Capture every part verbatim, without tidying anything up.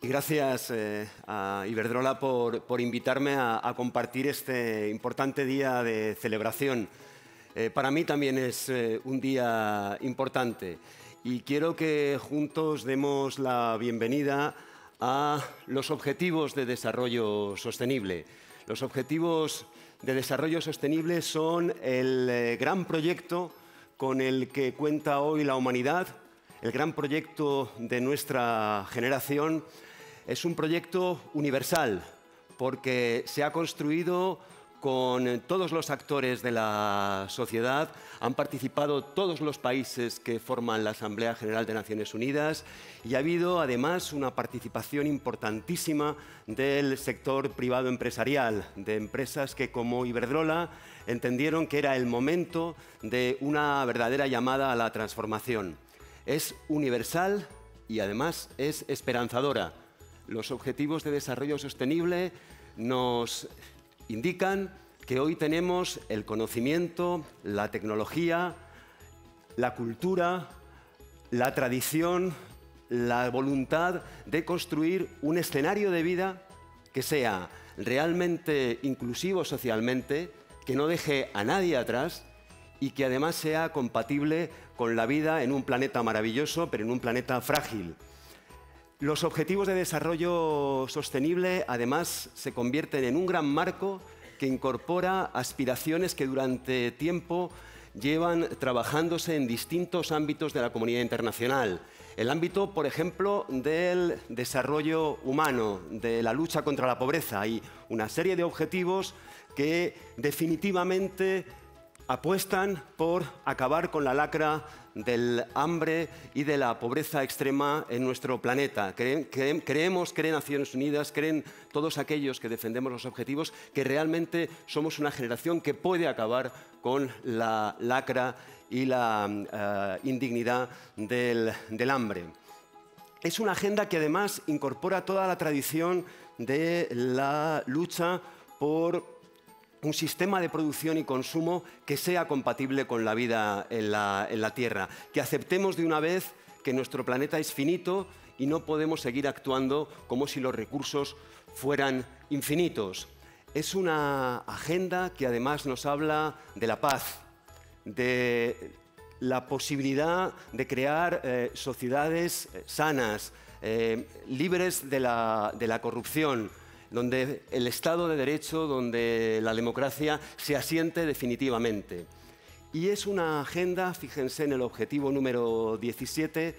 Y gracias eh, a Iberdrola por, por invitarme a, a compartir este importante día de celebración. Eh, para mí también es eh, un día importante y quiero que juntos demos la bienvenida a los Objetivos de Desarrollo Sostenible. Los Objetivos de Desarrollo Sostenible son el eh, gran proyecto con el que cuenta hoy la humanidad, el gran proyecto de nuestra generación. Es un proyecto universal porque se ha construido con todos los actores de la sociedad, han participado todos los países que forman la Asamblea General de Naciones Unidas y ha habido además una participación importantísima del sector privado empresarial, de empresas que como Iberdrola entendieron que era el momento de una verdadera llamada a la transformación. Es universal y además es esperanzadora. Los Objetivos de Desarrollo Sostenible nos indican que hoy tenemos el conocimiento, la tecnología, la cultura, la tradición, la voluntad de construir un escenario de vida que sea realmente inclusivo socialmente, que no deje a nadie atrás y que además sea compatible con la vida en un planeta maravilloso, pero en un planeta frágil. Los Objetivos de Desarrollo Sostenible, además, se convierten en un gran marco que incorpora aspiraciones que durante tiempo llevan trabajándose en distintos ámbitos de la comunidad internacional. El ámbito, por ejemplo, del desarrollo humano, de la lucha contra la pobreza. Hay una serie de objetivos que definitivamente apuestan por acabar con la lacra del hambre y de la pobreza extrema en nuestro planeta. Cre- cre- creemos, creen Naciones Unidas, creen todos aquellos que defendemos los objetivos, que realmente somos una generación que puede acabar con la lacra y la uh, indignidad del, del hambre. Es una agenda que además incorpora toda la tradición de la lucha por un sistema de producción y consumo que sea compatible con la vida en la, en la Tierra, que aceptemos de una vez que nuestro planeta es finito y no podemos seguir actuando como si los recursos fueran infinitos. Es una agenda que además nos habla de la paz, de la posibilidad de crear eh, sociedades sanas, eh, libres de la, de la corrupción, donde el Estado de Derecho, donde la democracia se asiente definitivamente. Y es una agenda, fíjense en el objetivo número diecisiete,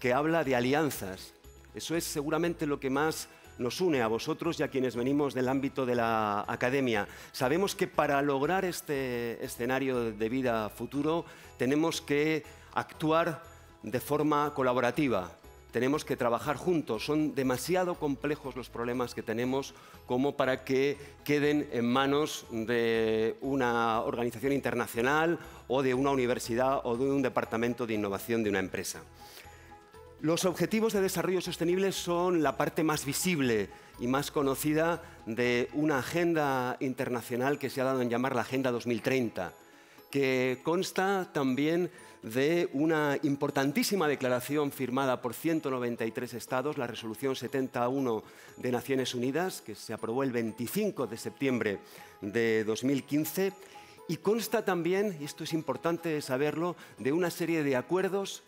que habla de alianzas. Eso es seguramente lo que más nos une a vosotros y a quienes venimos del ámbito de la academia. Sabemos que para lograr este escenario de vida futuro tenemos que actuar de forma colaborativa. Tenemos que trabajar juntos. Son demasiado complejos los problemas que tenemos como para que queden en manos de una organización internacional o de una universidad o de un departamento de innovación de una empresa. Los Objetivos de Desarrollo Sostenible son la parte más visible y más conocida de una agenda internacional que se ha dado en llamar la Agenda dos mil treinta, que consta también de una importantísima declaración firmada por ciento noventa y tres estados, la resolución setenta y uno de Naciones Unidas, que se aprobó el veinticinco de septiembre de dos mil quince, y consta también, y esto es importante saberlo, de una serie de acuerdos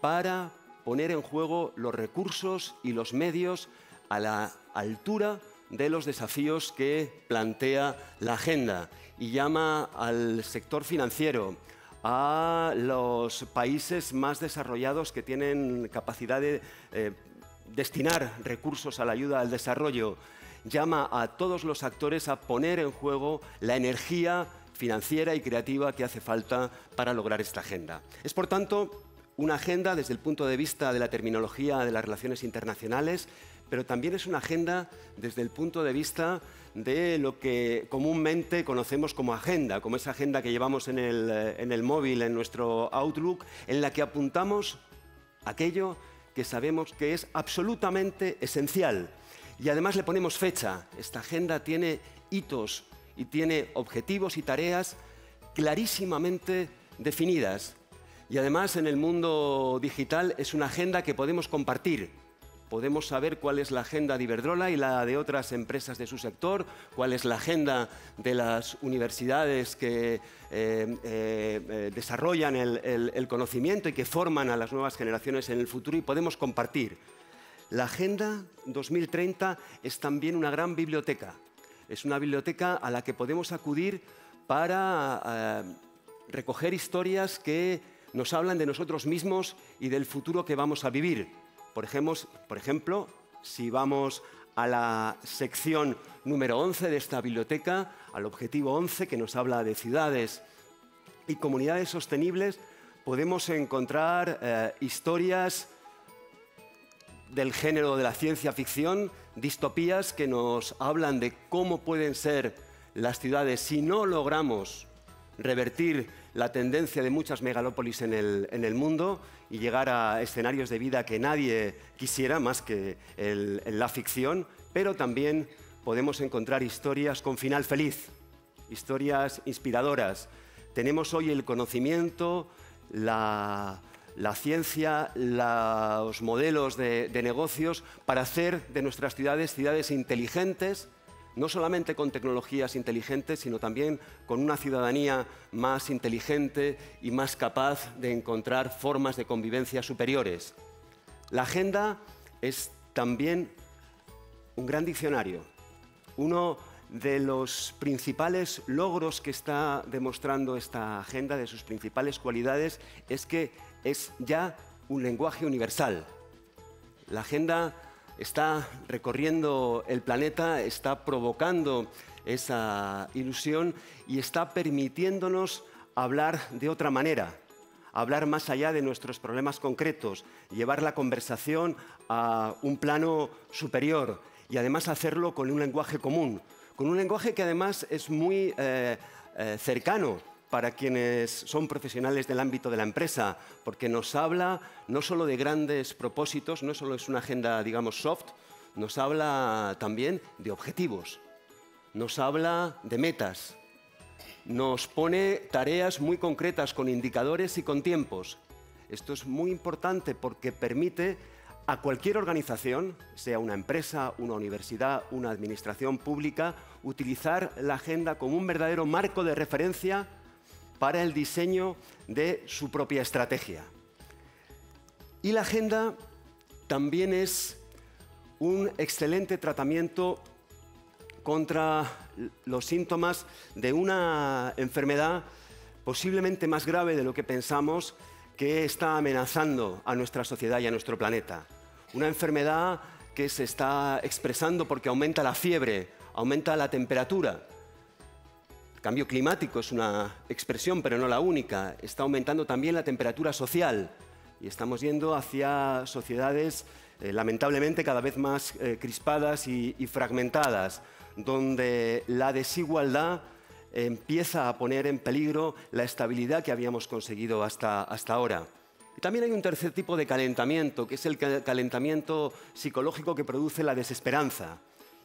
para poner en juego los recursos y los medios a la altura de los desafíos que plantea la agenda y llama al sector financiero, a los países más desarrollados que tienen capacidad de eh, destinar recursos a la ayuda al desarrollo. Llama a todos los actores a poner en juego la energía financiera y creativa que hace falta para lograr esta agenda. Es, por tanto, una agenda desde el punto de vista de la terminología de las relaciones internacionales, pero también es una agenda desde el punto de vista de lo que comúnmente conocemos como agenda, como esa agenda que llevamos en el, en el móvil, en nuestro Outlook, en la que apuntamos aquello que sabemos que es absolutamente esencial. Y además le ponemos fecha. Esta agenda tiene hitos y tiene objetivos y tareas clarísimamente definidas. Y además en el mundo digital es una agenda que podemos compartir, podemos saber cuál es la agenda de Iberdrola y la de otras empresas de su sector, cuál es la agenda de las universidades que eh, eh, desarrollan el, el, el conocimiento y que forman a las nuevas generaciones en el futuro, y podemos compartir. La Agenda dos mil treinta es también una gran biblioteca. Es una biblioteca a la que podemos acudir para eh, recoger historias que nos hablan de nosotros mismos y del futuro que vamos a vivir. Por ejemplo, por ejemplo, si vamos a la sección número once de esta biblioteca, al objetivo once, que nos habla de ciudades y comunidades sostenibles, podemos encontrar eh, historias del género de la ciencia ficción, distopías que nos hablan de cómo pueden ser las ciudades si no logramos revertir la tendencia de muchas megalópolis en el, en el mundo y llegar a escenarios de vida que nadie quisiera más que el, en la ficción, pero también podemos encontrar historias con final feliz, historias inspiradoras. Tenemos hoy el conocimiento, la... la ciencia, la, los modelos de, de negocios para hacer de nuestras ciudades ciudades inteligentes, no solamente con tecnologías inteligentes, sino también con una ciudadanía más inteligente y más capaz de encontrar formas de convivencia superiores. La agenda es también un gran diccionario. Uno de los principales logros que está demostrando esta agenda, de sus principales cualidades, es que es ya un lenguaje universal. La agenda está recorriendo el planeta, está provocando esa ilusión y está permitiéndonos hablar de otra manera, hablar más allá de nuestros problemas concretos, llevar la conversación a un plano superior y además hacerlo con un lenguaje común, con un lenguaje que además es muy eh, eh, cercano para quienes son profesionales del ámbito de la empresa, porque nos habla no solo de grandes propósitos, no solo es una agenda, digamos, soft, nos habla también de objetivos, nos habla de metas, nos pone tareas muy concretas con indicadores y con tiempos. Esto es muy importante porque permite a cualquier organización, sea una empresa, una universidad, una administración pública, utilizar la agenda como un verdadero marco de referencia para el diseño de su propia estrategia. Y la agenda también es un excelente tratamiento contra los síntomas de una enfermedad posiblemente más grave de lo que pensamos, que está amenazando a nuestra sociedad y a nuestro planeta. Una enfermedad que se está expresando porque aumenta la fiebre, aumenta la temperatura. Cambio climático es una expresión, pero no la única. Está aumentando también la temperatura social y estamos yendo hacia sociedades eh, lamentablemente cada vez más eh, crispadas y, y fragmentadas, donde la desigualdad empieza a poner en peligro la estabilidad que habíamos conseguido hasta, hasta ahora. Y también hay un tercer tipo de calentamiento, que es el calentamiento psicológico que produce la desesperanza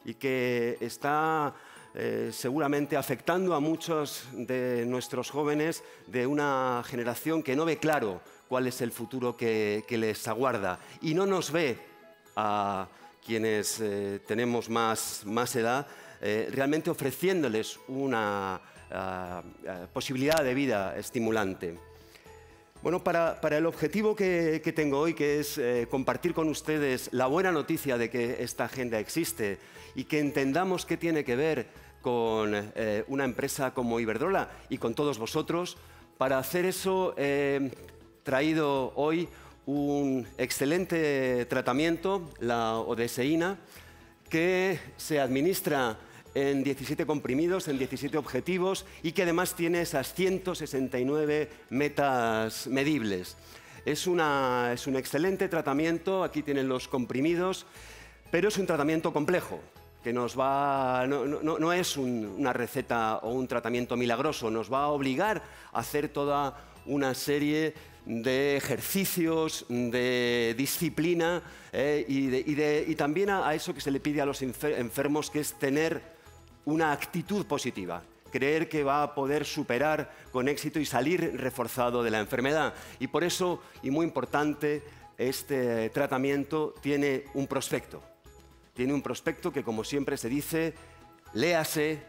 y que está Eh, seguramente afectando a muchos de nuestros jóvenes de una generación que no ve claro cuál es el futuro que, que les aguarda y no nos ve a quienes eh, tenemos más, más edad eh, realmente ofreciéndoles una a, a posibilidad de vida estimulante. Bueno, para, para el objetivo que, que tengo hoy, que es eh, compartir con ustedes la buena noticia de que esta agenda existe y que entendamos qué tiene que ver con eh, una empresa como Iberdrola y con todos vosotros. Para hacer eso he eh, traído hoy un excelente tratamiento, la ODSeina, que se administra en diecisiete comprimidos, en diecisiete objetivos y que además tiene esas ciento sesenta y nueve metas medibles. Es, una, es un excelente tratamiento, aquí tienen los comprimidos, pero es un tratamiento complejo. Que nos va, no, no, no es un, una receta o un tratamiento milagroso, nos va a obligar a hacer toda una serie de ejercicios, de disciplina eh, y, de, y, de, y también a, a eso que se le pide a los enfermos, que es tener una actitud positiva, creer que va a poder superar con éxito y salir reforzado de la enfermedad. Y por eso, y muy importante, este tratamiento tiene un prospecto. Tiene un prospecto que, como siempre se dice, léase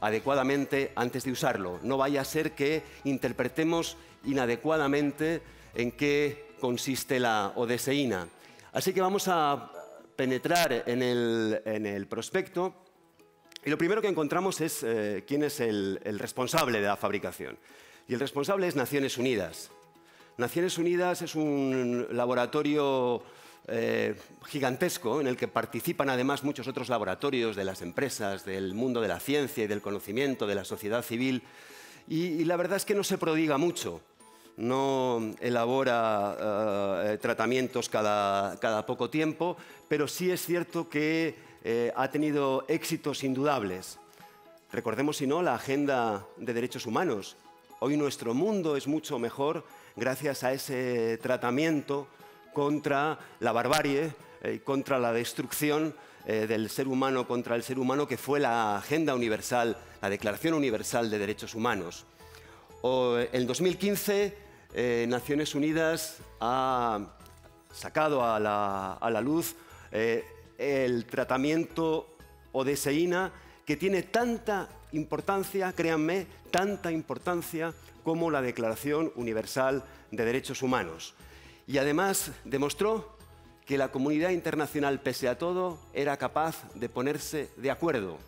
adecuadamente antes de usarlo. No vaya a ser que interpretemos inadecuadamente en qué consiste la ODSeina. Así que vamos a penetrar en el, en el prospecto. Y lo primero que encontramos es eh, quién es el, el responsable de la fabricación. Y el responsable es Naciones Unidas. Naciones Unidas es un laboratorio eh, gigantesco en el que participan además muchos otros laboratorios de las empresas, del mundo de la ciencia y del conocimiento, de la sociedad civil. Y, y la verdad es que no se prodiga mucho. No elabora eh, tratamientos cada, cada poco tiempo, pero sí es cierto que eh, ha tenido éxitos indudables. Recordemos, si no, la Agenda de Derechos Humanos. Hoy nuestro mundo es mucho mejor gracias a ese tratamiento contra la barbarie, eh, contra la destrucción eh, del ser humano contra el ser humano, que fue la Agenda Universal, la Declaración Universal de Derechos Humanos. O, en dos mil quince, eh, Naciones Unidas ha sacado a la, a la luz eh, el tratamiento ODSeina, que tiene tanta importancia, créanme, tanta importancia como la Declaración Universal de Derechos Humanos. Y además demostró que la comunidad internacional, pese a todo, era capaz de ponerse de acuerdo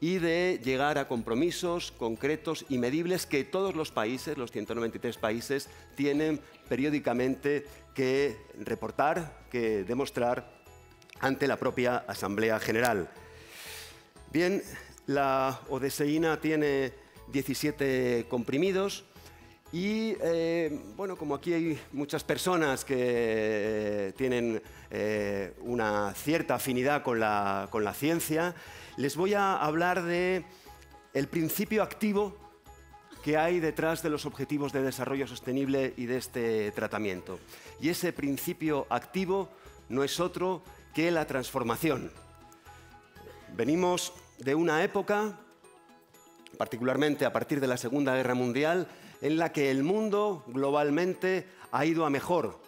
y de llegar a compromisos concretos y medibles que todos los países, los ciento noventa y tres países, tienen periódicamente que reportar, que demostrar ante la propia Asamblea General. Bien, la ODSeina tiene diecisiete comprimidos y, eh, bueno, como aquí hay muchas personas que eh, tienen eh, una cierta afinidad con la, con la ciencia, les voy a hablar de el principio activo que hay detrás de los Objetivos de Desarrollo Sostenible y de este tratamiento. Y ese principio activo no es otro que la transformación. Venimos de una época, particularmente a partir de la Segunda Guerra Mundial, en la que el mundo globalmente ha ido a mejor.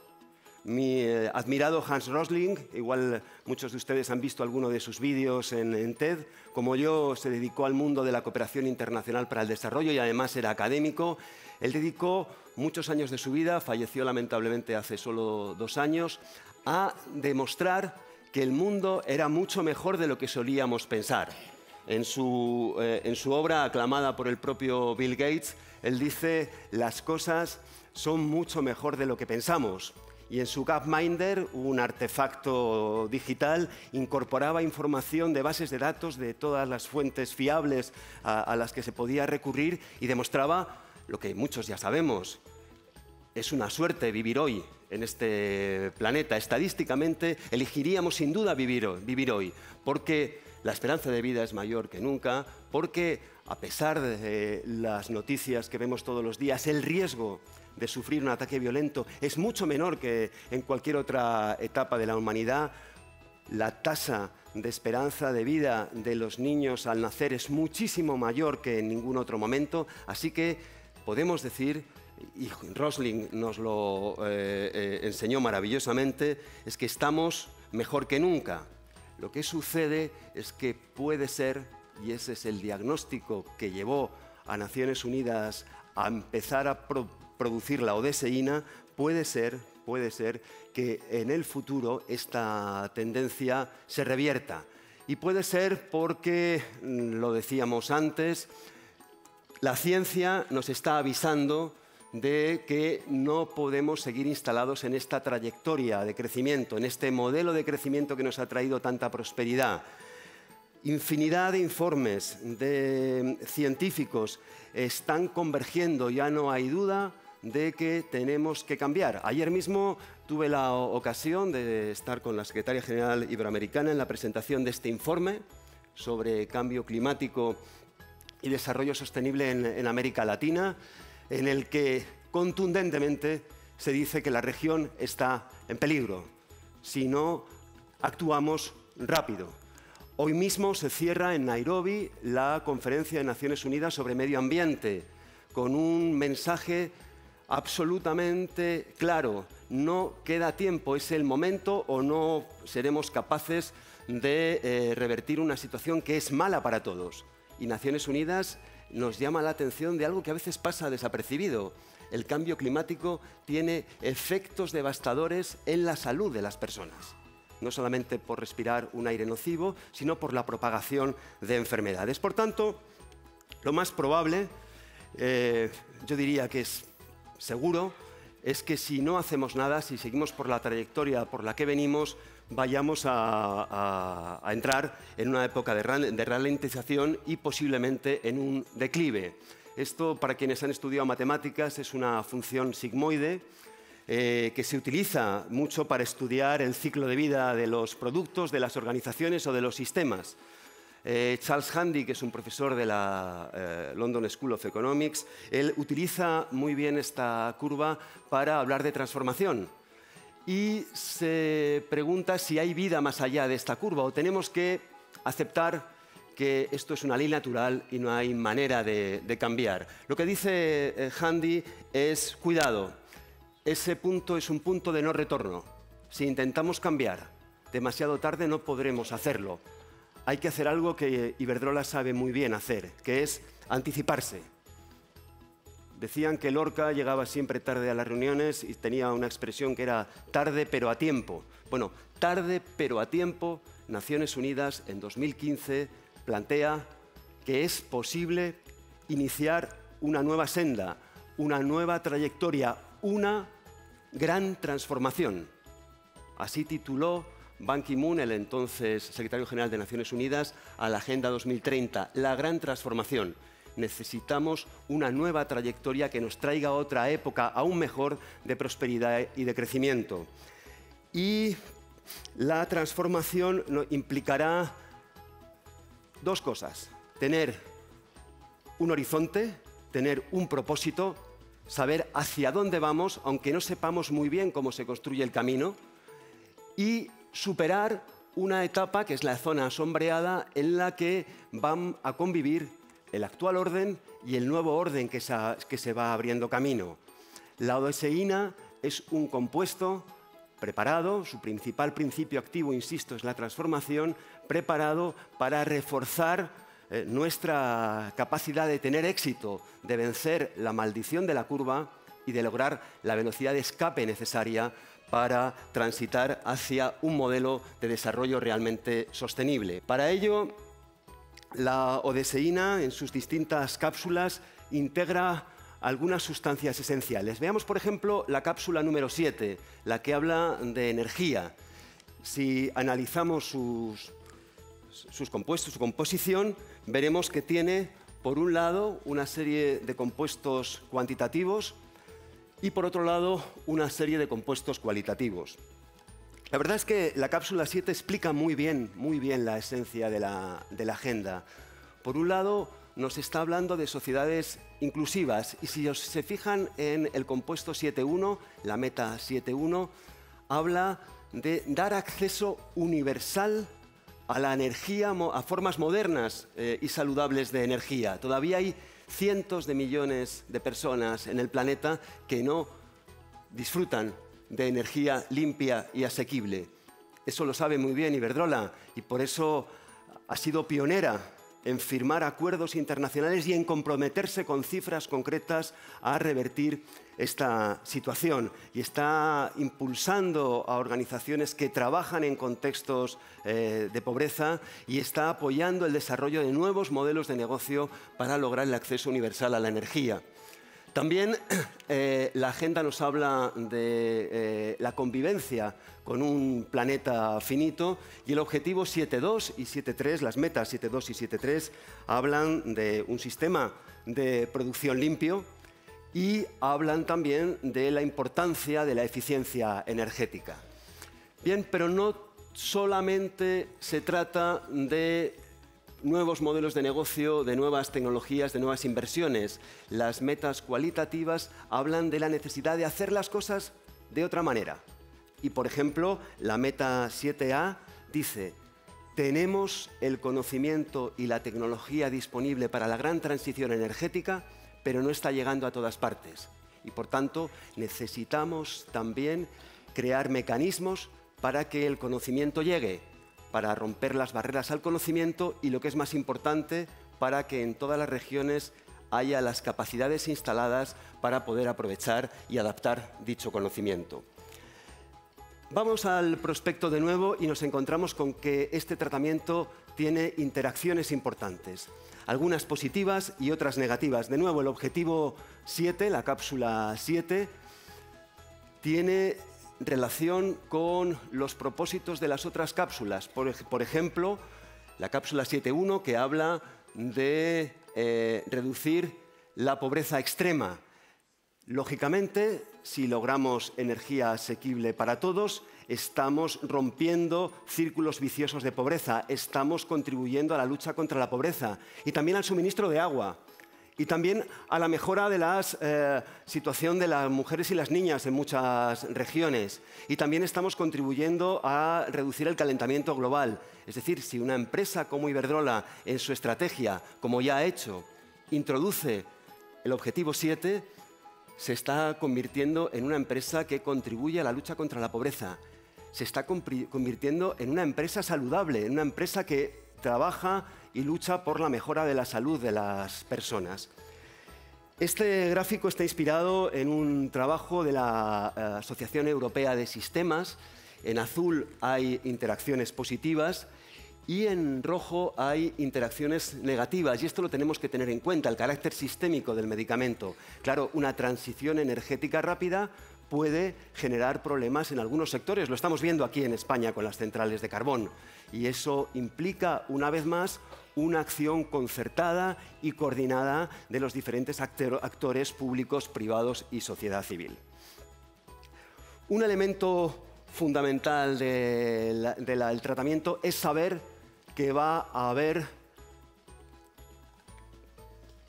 Mi eh, admirado Hans Rosling, igual muchos de ustedes han visto alguno de sus vídeos en, en TED, como yo, se dedicó al mundo de la cooperación internacional para el desarrollo y además era académico. Él dedicó muchos años de su vida, falleció lamentablemente hace solo dos años, a demostrar que el mundo era mucho mejor de lo que solíamos pensar. En su, eh, en su obra, aclamada por el propio Bill Gates, él dice: las cosas son mucho mejor de lo que pensamos. Y en su Gapminder, un artefacto digital, incorporaba información de bases de datos de todas las fuentes fiables a, a las que se podía recurrir y demostraba lo que muchos ya sabemos. Es una suerte vivir hoy en este planeta. Estadísticamente elegiríamos sin duda vivir, vivir hoy, porque la esperanza de vida es mayor que nunca, porque a pesar de las noticias que vemos todos los días, el riesgo de sufrir un ataque violento es mucho menor que en cualquier otra etapa de la humanidad. La tasa de esperanza de vida de los niños al nacer es muchísimo mayor que en ningún otro momento. Así que podemos decir, y Rosling nos lo eh, eh, enseñó maravillosamente, es que estamos mejor que nunca. Lo que sucede es que puede ser, y ese es el diagnóstico que llevó a Naciones Unidas a empezar a pro producir la ODSeina, puede ser, puede ser que en el futuro esta tendencia se revierta. Y puede ser porque, lo decíamos antes, la ciencia nos está avisando de que no podemos seguir instalados en esta trayectoria de crecimiento, en este modelo de crecimiento que nos ha traído tanta prosperidad. Infinidad de informes de científicos están convergiendo, ya no hay duda de que tenemos que cambiar. Ayer mismo tuve la ocasión de estar con la Secretaría General Iberoamericana en la presentación de este informe sobre cambio climático y desarrollo sostenible en, en América Latina, en el que contundentemente se dice que la región está en peligro si no actuamos rápido. Hoy mismo se cierra en Nairobi la Conferencia de Naciones Unidas sobre Medio Ambiente, con un mensaje absolutamente claro. No queda tiempo, es el momento o no seremos capaces de eh, revertir una situación que es mala para todos. Y Naciones Unidas nos llama la atención de algo que a veces pasa desapercibido. El cambio climático tiene efectos devastadores en la salud de las personas. No solamente por respirar un aire nocivo, sino por la propagación de enfermedades. Por tanto, lo más probable, eh, yo diría que es seguro, es que si no hacemos nada, si seguimos por la trayectoria por la que venimos, vayamos a, a, a entrar en una época de, de ralentización y posiblemente en un declive. Esto, para quienes han estudiado matemáticas, es una función sigmoide eh, que se utiliza mucho para estudiar el ciclo de vida de los productos, de las organizaciones o de los sistemas. Eh, Charles Handy, que es un profesor de la eh, London School of Economics, él utiliza muy bien esta curva para hablar de transformación y se pregunta si hay vida más allá de esta curva o tenemos que aceptar que esto es una ley natural y no hay manera de, de cambiar. Lo que dice eh, Handy es, cuidado, ese punto es un punto de no retorno. Si intentamos cambiar demasiado tarde no podremos hacerlo. Hay que hacer algo que Iberdrola sabe muy bien hacer, que es anticiparse. Decían que Lorca llegaba siempre tarde a las reuniones y tenía una expresión que era tarde pero a tiempo. Bueno, tarde pero a tiempo, Naciones Unidas en dos mil quince plantea que es posible iniciar una nueva senda, una nueva trayectoria, una gran transformación. Así tituló Ban Ki-moon, el entonces Secretario General de Naciones Unidas, a la Agenda dos mil treinta, la gran transformación. Necesitamos una nueva trayectoria que nos traiga otra época aún mejor de prosperidad y de crecimiento. Y la transformación implicará dos cosas: tener un horizonte, tener un propósito, saber hacia dónde vamos, aunque no sepamos muy bien cómo se construye el camino, y superar una etapa que es la zona sombreada en la que van a convivir el actual orden y el nuevo orden que se, que se va abriendo camino. La ODSeina es un compuesto preparado, su principal principio activo, insisto, es la transformación, preparado para reforzar eh, nuestra capacidad de tener éxito, de vencer la maldición de la curva y de lograr la velocidad de escape necesaria para transitar hacia un modelo de desarrollo realmente sostenible. Para ello, la ODSeina, en sus distintas cápsulas, integra algunas sustancias esenciales. Veamos, por ejemplo, la cápsula número siete, la que habla de energía. Si analizamos sus, sus compuestos, su composición, veremos que tiene, por un lado, una serie de compuestos cuantitativos, y por otro lado, una serie de compuestos cualitativos. La verdad es que la cápsula siete explica muy bien, muy bien la esencia de la, de la agenda. Por un lado, nos está hablando de sociedades inclusivas y si os, se fijan en el compuesto siete punto uno, la meta siete punto uno, habla de dar acceso universal a la energía, a formas modernas eh, y saludables de energía. Todavía hay cientos de millones de personas en el planeta que no disfrutan de energía limpia y asequible. Eso lo sabe muy bien Iberdrola y por eso ha sido pionera en firmar acuerdos internacionales y en comprometerse con cifras concretas a revertir esta situación. Y está impulsando a organizaciones que trabajan en contextos eh, de pobreza y está apoyando el desarrollo de nuevos modelos de negocio para lograr el acceso universal a la energía. También eh, la agenda nos habla de eh, la convivencia con un planeta finito y el objetivo siete punto dos y siete punto tres, las metas siete punto dos y siete punto tres, hablan de un sistema de producción limpio y hablan también de la importancia de la eficiencia energética. Bien, pero no solamente se trata de nuevos modelos de negocio, de nuevas tecnologías, de nuevas inversiones. Las metas cualitativas hablan de la necesidad de hacer las cosas de otra manera. Y, por ejemplo, la meta siete A dice: tenemos el conocimiento y la tecnología disponible para la gran transición energética, pero no está llegando a todas partes. y, por tanto, necesitamos también crear mecanismos para que el conocimiento llegue, para romper las barreras al conocimiento y, lo que es más importante, para que en todas las regiones haya las capacidades instaladas para poder aprovechar y adaptar dicho conocimiento. Vamos al prospecto de nuevo y nos encontramos con que este tratamiento tiene interacciones importantes, algunas positivas y otras negativas. De nuevo, el objetivo siete, la cápsula siete, tiene relación con los propósitos de las otras cápsulas. Por, por ejemplo, la cápsula siete punto uno, que habla de eh, reducir la pobreza extrema. Lógicamente, si logramos energía asequible para todos, estamos rompiendo círculos viciosos de pobreza, estamos contribuyendo a la lucha contra la pobreza y también al suministro de agua y también a la mejora de la eh, situación de las mujeres y las niñas en muchas regiones. Y también estamos contribuyendo a reducir el calentamiento global. Es decir, si una empresa como Iberdrola, en su estrategia, como ya ha hecho, introduce el objetivo siete, se está convirtiendo en una empresa que contribuye a la lucha contra la pobreza. Se está convirtiendo en una empresa saludable, en una empresa que trabaja y lucha por la mejora de la salud de las personas. Este gráfico está inspirado en un trabajo de la Asociación Europea de Sistemas. En azul hay interacciones positivas y en rojo hay interacciones negativas, y esto lo tenemos que tener en cuenta, el carácter sistémico del medicamento. Claro, una transición energética rápida puede generar problemas en algunos sectores. Lo estamos viendo aquí en España con las centrales de carbón, y eso implica, una vez más, una acción concertada y coordinada de los diferentes actores públicos, privados y sociedad civil. Un elemento fundamental del de de tratamiento es saber que va a haber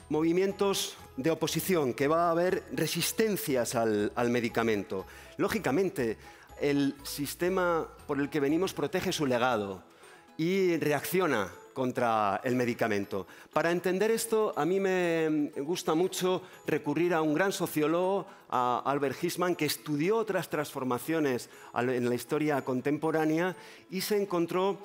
movimientos de oposición, que va a haber resistencias al, al medicamento. Lógicamente, el sistema por el que venimos protege su legado y reacciona contra el medicamento. Para entender esto, a mí me gusta mucho recurrir a un gran sociólogo, a Albert Hirschman, que estudió otras transformaciones en la historia contemporánea y se encontró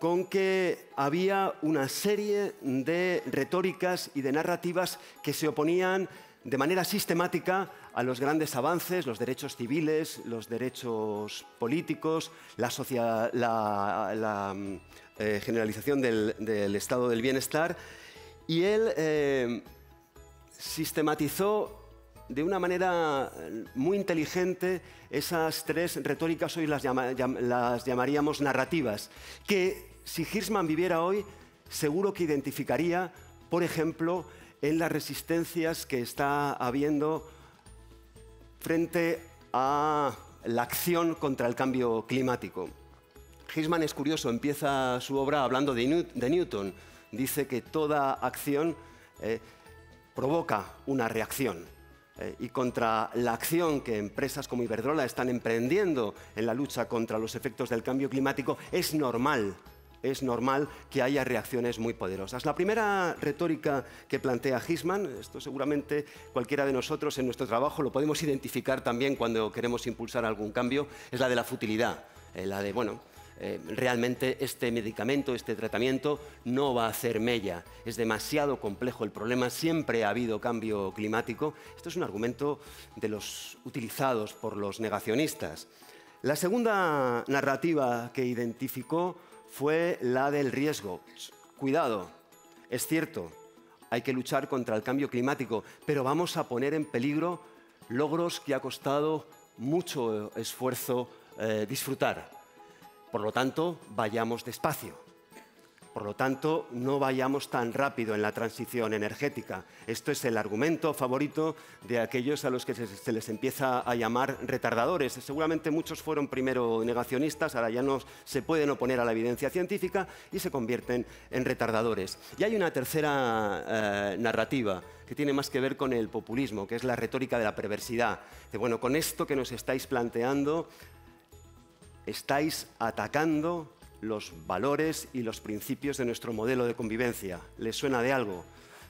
con que había una serie de retóricas y de narrativas que se oponían de manera sistemática a los grandes avances, los derechos civiles, los derechos políticos, la, socia la, la eh, generalización del, del estado del bienestar. Y él eh, sistematizó de una manera muy inteligente esas tres retóricas, hoy las, llama las llamaríamos narrativas, que si Hirschman viviera hoy, seguro que identificaría, por ejemplo, en las resistencias que está habiendo frente a la acción contra el cambio climático. Hirschman es curioso, empieza su obra hablando de Newton. Dice que toda acción eh, provoca una reacción. Eh, y contra la acción que empresas como Iberdrola están emprendiendo en la lucha contra los efectos del cambio climático, es normal. Es normal que haya reacciones muy poderosas. La primera retórica que plantea Hirschman, esto seguramente cualquiera de nosotros en nuestro trabajo lo podemos identificar también cuando queremos impulsar algún cambio, es la de la futilidad, eh, la de, bueno, eh, realmente este medicamento, este tratamiento no va a hacer mella, es demasiado complejo el problema, siempre ha habido cambio climático. Esto es un argumento de los utilizados por los negacionistas. La segunda narrativa que identificó fue la del riesgo. Cuidado, es cierto, hay que luchar contra el cambio climático, pero vamos a poner en peligro logros que ha costado mucho esfuerzo eh, disfrutar. Por lo tanto, vayamos despacio. Por lo tanto, no vayamos tan rápido en la transición energética. Esto es el argumento favorito de aquellos a los que se les empieza a llamar retardadores. Seguramente muchos fueron primero negacionistas, ahora ya no se pueden oponer a la evidencia científica y se convierten en retardadores. Y hay una tercera eh, narrativa que tiene más que ver con el populismo, que es la retórica de la perversidad. De, bueno, con esto que nos estáis planteando, estáis atacando los valores y los principios de nuestro modelo de convivencia. ¿Les suena de algo?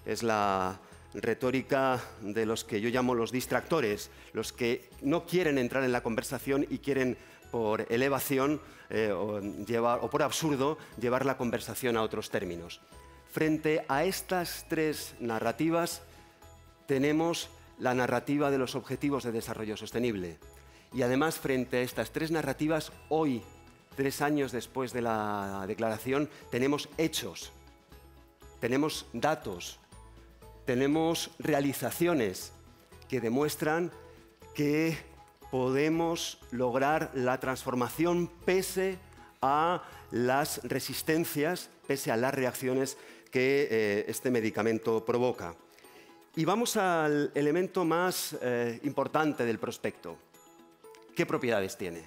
Es la retórica de los que yo llamo los distractores, los que no quieren entrar en la conversación y quieren por elevación eh, o, llevar, o por absurdo llevar la conversación a otros términos. Frente a estas tres narrativas tenemos la narrativa de los Objetivos de Desarrollo Sostenible. Y además, frente a estas tres narrativas, hoy, tres años después de la declaración, tenemos hechos, tenemos datos, tenemos realizaciones que demuestran que podemos lograr la transformación pese a las resistencias, pese a las reacciones que eh, este medicamento provoca. Y vamos al elemento más eh, importante del prospecto. ¿Qué propiedades tiene?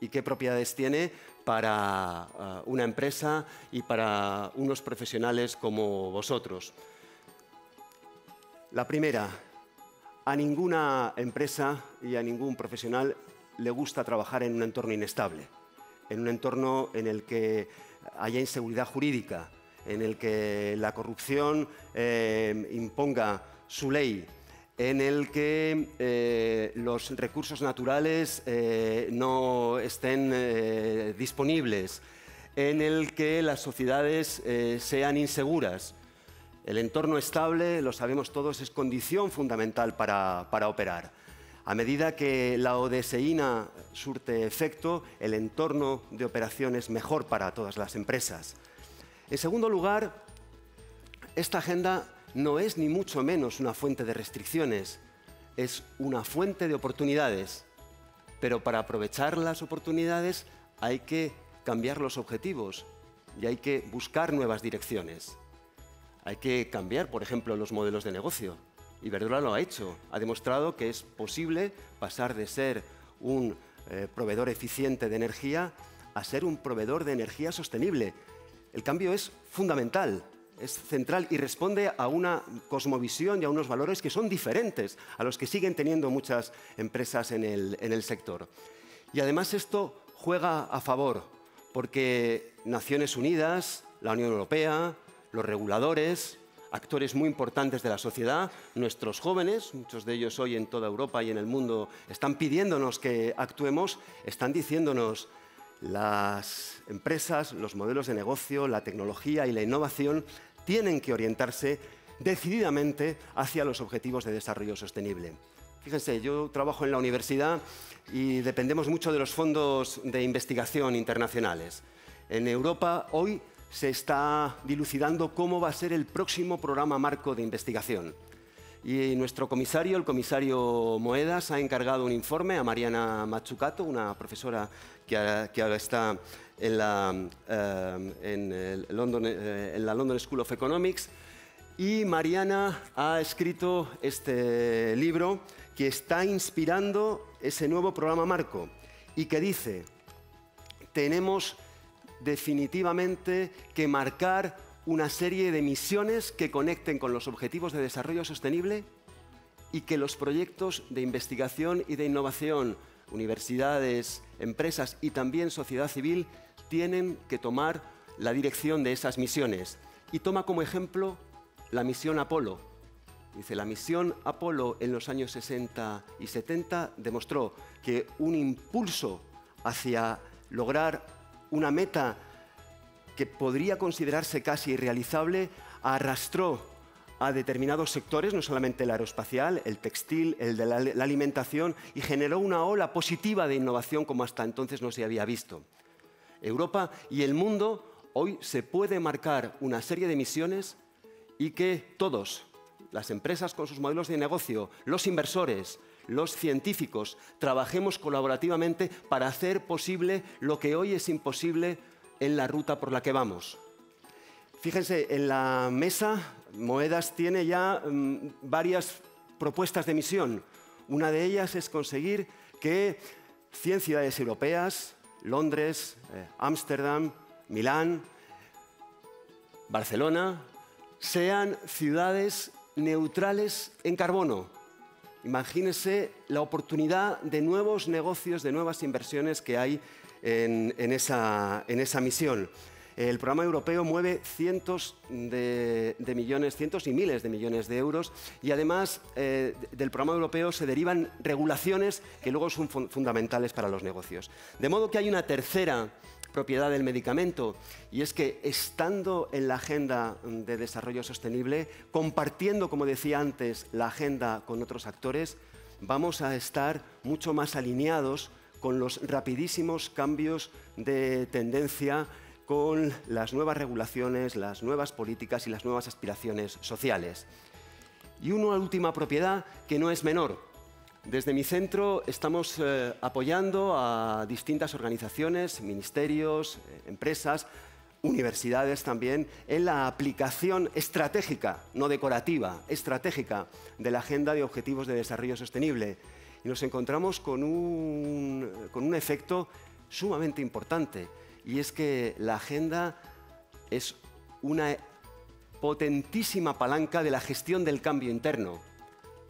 ¿Y qué propiedades tiene para uh, una empresa y para unos profesionales como vosotros? La primera, a ninguna empresa y a ningún profesional le gusta trabajar en un entorno inestable, en un entorno en el que haya inseguridad jurídica, en el que la corrupción eh, imponga su ley, en el que eh, los recursos naturales eh, no estén eh, disponibles, en el que las sociedades eh, sean inseguras. El entorno estable, lo sabemos todos, es condición fundamental para, para operar. A medida que la ODSeina surte efecto, el entorno de operación es mejor para todas las empresas. En segundo lugar, esta agenda no es ni mucho menos una fuente de restricciones, es una fuente de oportunidades. Pero para aprovechar las oportunidades hay que cambiar los objetivos y hay que buscar nuevas direcciones. Hay que cambiar, por ejemplo, los modelos de negocio. Iberdrola lo ha hecho, ha demostrado que es posible pasar de ser un eh, proveedor eficiente de energía a ser un proveedor de energía sostenible. El cambio es fundamental. Es central y responde a una cosmovisión y a unos valores que son diferentes a los que siguen teniendo muchas empresas en el, en el sector. Y además esto juega a favor, porque Naciones Unidas, la Unión Europea, los reguladores, actores muy importantes de la sociedad, nuestros jóvenes, muchos de ellos hoy en toda Europa y en el mundo, están pidiéndonos que actuemos, están diciéndonos: las empresas, los modelos de negocio, la tecnología y la innovación tienen que orientarse decididamente hacia los Objetivos de Desarrollo Sostenible. Fíjense, yo trabajo en la universidad y dependemos mucho de los fondos de investigación internacionales. En Europa hoy se está dilucidando cómo va a ser el próximo programa marco de investigación. Y nuestro comisario, el comisario Moedas, ha encargado un informe a Mariana Mazzucato, una profesora que ahora está en la, eh, en, el London, eh, en la London School of Economics. Y Mariana ha escrito este libro que está inspirando ese nuevo programa marco y que dice: tenemos definitivamente que marcar una serie de misiones que conecten con los Objetivos de Desarrollo Sostenible y que los proyectos de investigación y de innovación, universidades, empresas y también sociedad civil tienen que tomar la dirección de esas misiones. Y toma como ejemplo la misión Apolo. Dice, la misión Apolo en los años sesenta y setenta demostró que un impulso hacia lograr una meta que podría considerarse casi irrealizable, arrastró a determinados sectores, no solamente el aeroespacial, el textil, el de la, la alimentación, y generó una ola positiva de innovación como hasta entonces no se había visto. Europa y el mundo hoy se puede marcar una serie de misiones y que todos, las empresas con sus modelos de negocio, los inversores, los científicos, trabajemos colaborativamente para hacer posible lo que hoy es imposible en la ruta por la que vamos. Fíjense, en la mesa Moedas tiene ya mmm, varias propuestas de misión. Una de ellas es conseguir que cien ciudades europeas, Londres, eh, Ámsterdam, Milán, Barcelona, sean ciudades neutrales en carbono. Imagínense la oportunidad de nuevos negocios, de nuevas inversiones que hay en, en, esa, en esa misión. El programa europeo mueve cientos de, de millones, cientos y miles de millones de euros, y además eh, del programa europeo se derivan regulaciones que luego son fun- fundamentales para los negocios. De modo que hay una tercera propiedad del medicamento, y es que estando en la Agenda de Desarrollo Sostenible, compartiendo, como decía antes, la agenda con otros actores, vamos a estar mucho más alineados con los rapidísimos cambios de tendencia, con las nuevas regulaciones, las nuevas políticas y las nuevas aspiraciones sociales. Y una última propiedad que no es menor. Desde mi centro estamos eh, apoyando a distintas organizaciones, ministerios, empresas, universidades también, en la aplicación estratégica, no decorativa, estratégica de la Agenda de Objetivos de Desarrollo Sostenible. Y nos encontramos con un, con un efecto sumamente importante, y es que la agenda es una potentísima palanca de la gestión del cambio interno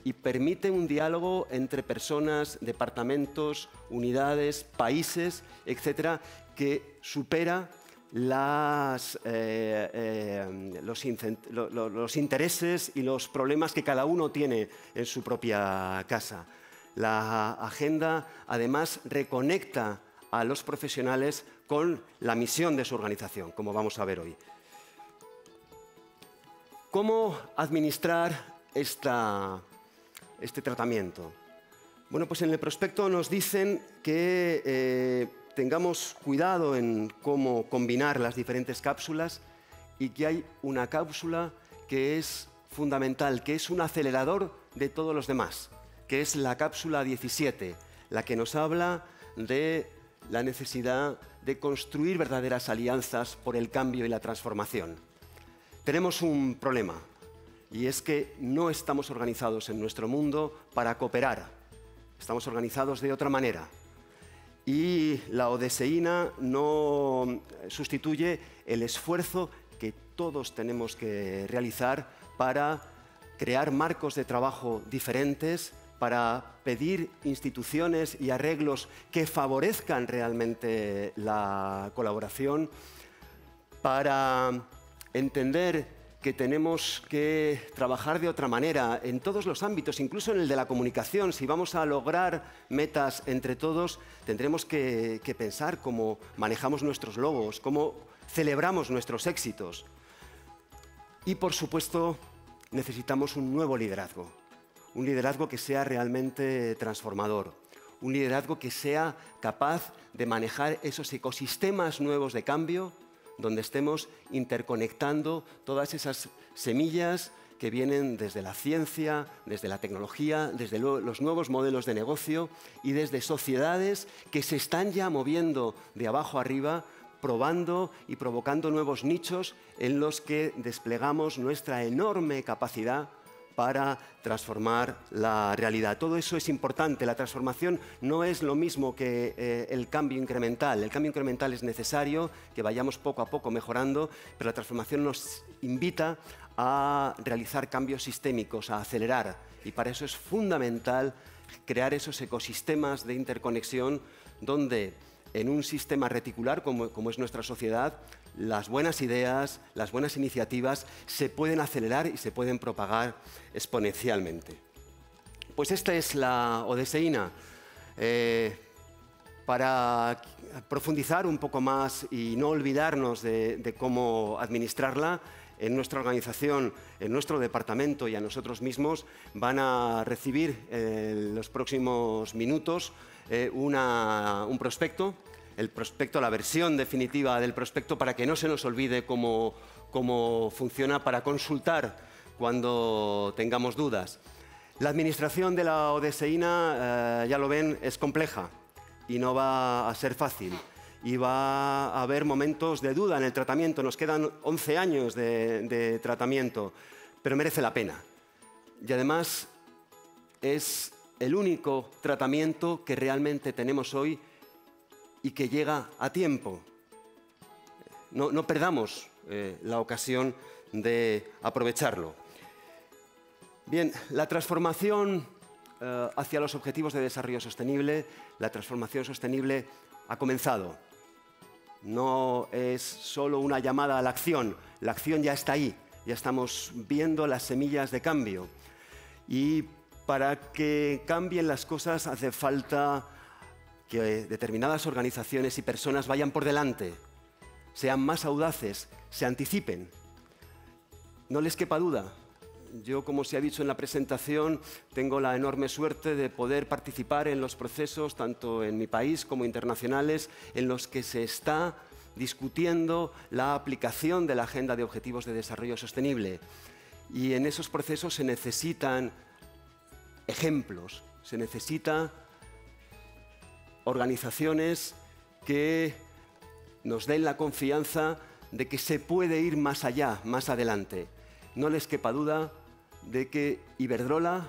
y permite un diálogo entre personas, departamentos, unidades, países, etcétera, que supera las, eh, eh, los, los, los intereses y los problemas que cada uno tiene en su propia casa. La agenda, además, reconecta a los profesionales con la misión de su organización, como vamos a ver hoy. ¿Cómo administrar esta, este tratamiento? Bueno, pues en el prospecto nos dicen que eh, tengamos cuidado en cómo combinar las diferentes cápsulas, y que hay una cápsula que es fundamental, que es un acelerador de todos los demás, que es la cápsula diecisiete, la que nos habla de la necesidad de construir verdaderas alianzas por el cambio y la transformación. Tenemos un problema, y es que no estamos organizados en nuestro mundo para cooperar. Estamos organizados de otra manera. Y la ODSeina no sustituye el esfuerzo que todos tenemos que realizar para crear marcos de trabajo diferentes, para pedir instituciones y arreglos que favorezcan realmente la colaboración, para entender que tenemos que trabajar de otra manera en todos los ámbitos, incluso en el de la comunicación. Si vamos a lograr metas entre todos, tendremos que, que pensar cómo manejamos nuestros logos, cómo celebramos nuestros éxitos. Y, por supuesto, necesitamos un nuevo liderazgo. Un liderazgo que sea realmente transformador, un liderazgo que sea capaz de manejar esos ecosistemas nuevos de cambio, donde estemos interconectando todas esas semillas que vienen desde la ciencia, desde la tecnología, desde los nuevos modelos de negocio y desde sociedades que se están ya moviendo de abajo arriba, probando y provocando nuevos nichos en los que desplegamos nuestra enorme capacidad para transformar la realidad. Todo eso es importante. La transformación no es lo mismo que eh, el cambio incremental. El cambio incremental es necesario, que vayamos poco a poco mejorando, pero la transformación nos invita a realizar cambios sistémicos, a acelerar. Y para eso es fundamental crear esos ecosistemas de interconexión donde, en un sistema reticular como, como es nuestra sociedad, las buenas ideas, las buenas iniciativas se pueden acelerar y se pueden propagar exponencialmente. Pues esta es la ODSeina. Eh, para profundizar un poco más y no olvidarnos de, de cómo administrarla, en nuestra organización, en nuestro departamento y a nosotros mismos, van a recibir en eh, los próximos minutos eh, una, un prospecto, el prospecto, la versión definitiva del prospecto, para que no se nos olvide cómo, cómo funciona, para consultar cuando tengamos dudas. La administración de la ODSeina, eh, ya lo ven, es compleja y no va a ser fácil. Y va a haber momentos de duda en el tratamiento. Nos quedan once años de, de tratamiento, pero merece la pena. Y además es el único tratamiento que realmente tenemos hoy y que llega a tiempo. No, no perdamos eh, la ocasión de aprovecharlo. Bien, la transformación eh, hacia los Objetivos de Desarrollo Sostenible, la transformación sostenible ha comenzado. no es solo una llamada a la acción. La acción ya está ahí, ya estamos viendo las semillas de cambio. Y para que cambien las cosas hace falta que determinadas organizaciones y personas vayan por delante, sean más audaces, se anticipen. No les quepa duda. Yo, como se ha dicho en la presentación, tengo la enorme suerte de poder participar en los procesos, tanto en mi país como internacionales, en los que se está discutiendo la aplicación de la Agenda de Objetivos de Desarrollo Sostenible. Y en esos procesos se necesitan ejemplos, se necesitan organizaciones que nos den la confianza de que se puede ir más allá, más adelante. No les quepa duda de que Iberdrola,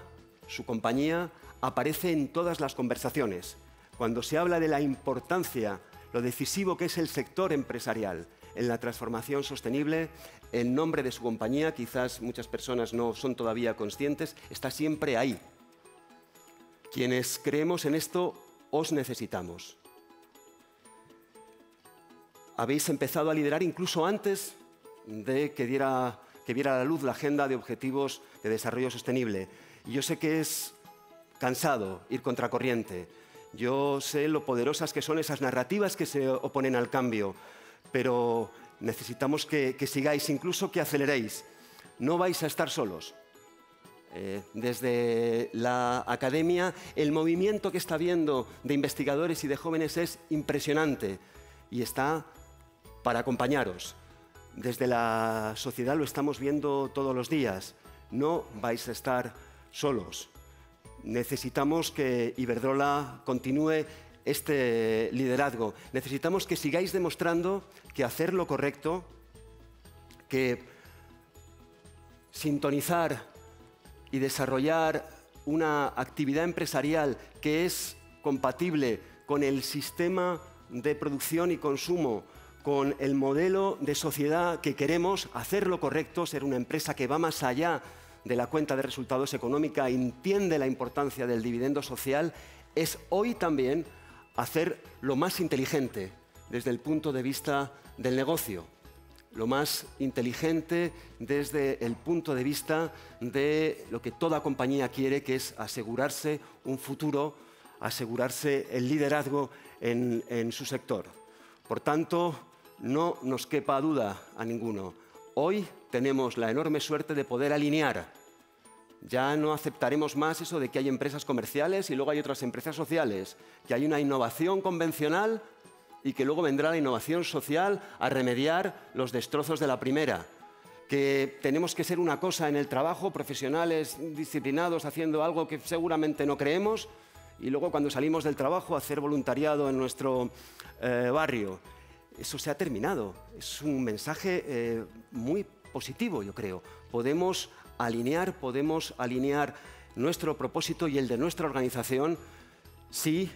su compañía, aparece en todas las conversaciones. Cuando se habla de la importancia, lo decisivo que es el sector empresarial en la transformación sostenible, el nombre de su compañía, quizás muchas personas no son todavía conscientes, está siempre ahí. Quienes creemos en esto, os necesitamos. Habéis empezado a liderar incluso antes de que diera... que viera a la luz la Agenda de Objetivos de Desarrollo Sostenible. Y yo sé que es cansado ir contracorriente. Yo sé lo poderosas que son esas narrativas que se oponen al cambio, pero necesitamos que, que sigáis, incluso que aceleréis. No vais a estar solos. Eh, desde la academia, el movimiento que está habiendo de investigadores y de jóvenes es impresionante y está para acompañaros. Desde la sociedad lo estamos viendo todos los días. No vais a estar solos. Necesitamos que Iberdrola continúe este liderazgo. Necesitamos que sigáis demostrando que hacer lo correcto, que sintonizar y desarrollar una actividad empresarial que es compatible con el sistema de producción y consumo, con el modelo de sociedad que queremos, hacer lo correcto, ser una empresa que va más allá de la cuenta de resultados económica, entiende la importancia del dividendo social, es hoy también hacer lo más inteligente desde el punto de vista del negocio, lo más inteligente desde el punto de vista de lo que toda compañía quiere, que es asegurarse un futuro, asegurarse el liderazgo en, en su sector. Por tanto, no nos quepa duda a ninguno. Hoy tenemos la enorme suerte de poder alinear. Ya no aceptaremos más eso de que hay empresas comerciales y luego hay otras empresas sociales, que hay una innovación convencional y que luego vendrá la innovación social a remediar los destrozos de la primera. Que tenemos que ser una cosa en el trabajo, profesionales disciplinados haciendo algo que seguramente no creemos, y luego cuando salimos del trabajo hacer voluntariado en nuestro eh, barrio. Eso se ha terminado. Es un mensaje eh, muy positivo, yo creo. Podemos alinear, podemos alinear nuestro propósito y el de nuestra organización si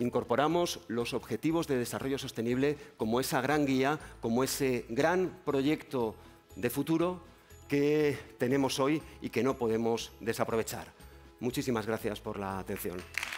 incorporamos los Objetivos de Desarrollo Sostenible como esa gran guía, como ese gran proyecto de futuro que tenemos hoy y que no podemos desaprovechar. Muchísimas gracias por la atención.